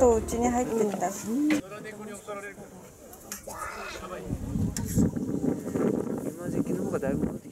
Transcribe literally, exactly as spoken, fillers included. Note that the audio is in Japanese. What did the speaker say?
とうちに入ってきた。今時期の方がだいぶ。